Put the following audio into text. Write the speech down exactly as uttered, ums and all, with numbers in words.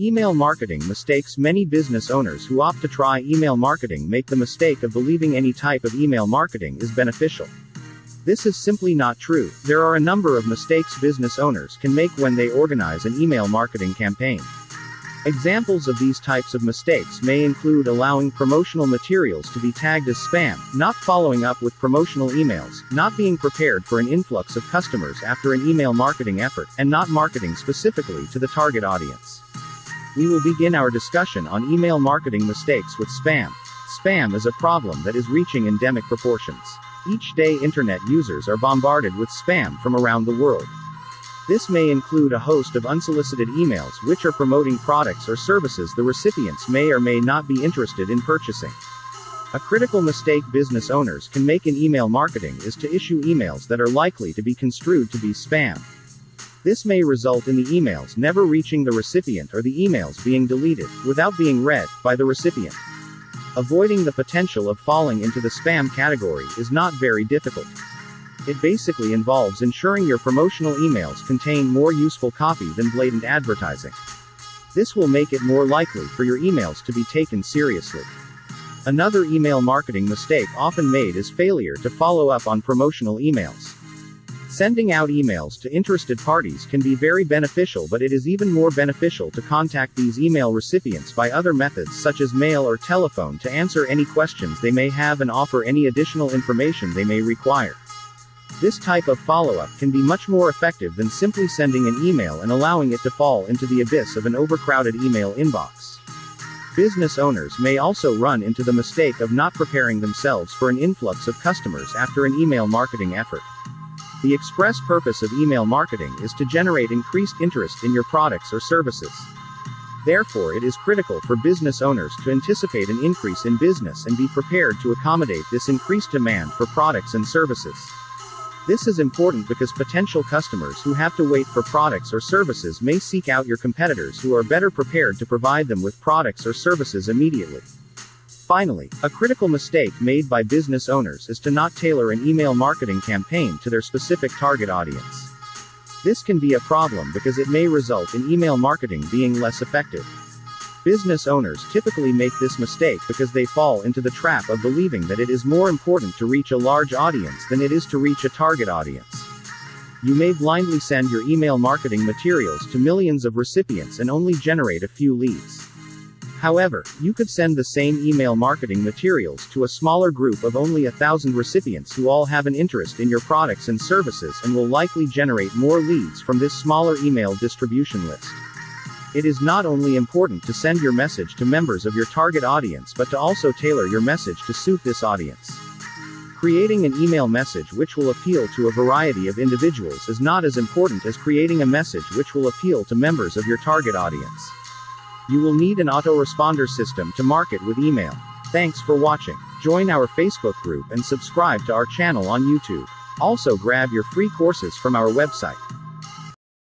Email marketing mistakes. Many business owners who opt to try email marketing make the mistake of believing any type of email marketing is beneficial. This is simply not true. There are a number of mistakes business owners can make when they organize an email marketing campaign. Examples of these types of mistakes may include allowing promotional materials to be tagged as spam, not following up with promotional emails, not being prepared for an influx of customers after an email marketing effort, and not marketing specifically to the target audience. We will begin our discussion on email marketing mistakes with spam. Spam is a problem that is reaching endemic proportions. Each day, internet users are bombarded with spam from around the world. This may include a host of unsolicited emails which are promoting products or services the recipients may or may not be interested in purchasing. A critical mistake business owners can make in email marketing is to issue emails that are likely to be construed to be spam. This may result in the emails never reaching the recipient or the emails being deleted, without being read, by the recipient. Avoiding the potential of falling into the spam category is not very difficult. It basically involves ensuring your promotional emails contain more useful copy than blatant advertising. This will make it more likely for your emails to be taken seriously. Another email marketing mistake often made is failure to follow up on promotional emails. Sending out emails to interested parties can be very beneficial, but it is even more beneficial to contact these email recipients by other methods such as mail or telephone to answer any questions they may have and offer any additional information they may require. This type of follow-up can be much more effective than simply sending an email and allowing it to fall into the abyss of an overcrowded email inbox. Business owners may also run into the mistake of not preparing themselves for an influx of customers after an email marketing effort. The express purpose of email marketing is to generate increased interest in your products or services. Therefore, it is critical for business owners to anticipate an increase in business and be prepared to accommodate this increased demand for products and services. This is important because potential customers who have to wait for products or services may seek out your competitors who are better prepared to provide them with products or services immediately. Finally, a critical mistake made by business owners is to not tailor an email marketing campaign to their specific target audience. This can be a problem because it may result in email marketing being less effective. Business owners typically make this mistake because they fall into the trap of believing that it is more important to reach a large audience than it is to reach a target audience. You may blindly send your email marketing materials to millions of recipients and only generate a few leads. However, you could send the same email marketing materials to a smaller group of only a thousand recipients who all have an interest in your products and services and will likely generate more leads from this smaller email distribution list. It is not only important to send your message to members of your target audience but to also tailor your message to suit this audience. Creating an email message which will appeal to a variety of individuals is not as important as creating a message which will appeal to members of your target audience. You will need an autoresponder system to market with email. Thanks for watching. Join our Facebook group and subscribe to our channel on YouTube. Also grab your free courses from our website.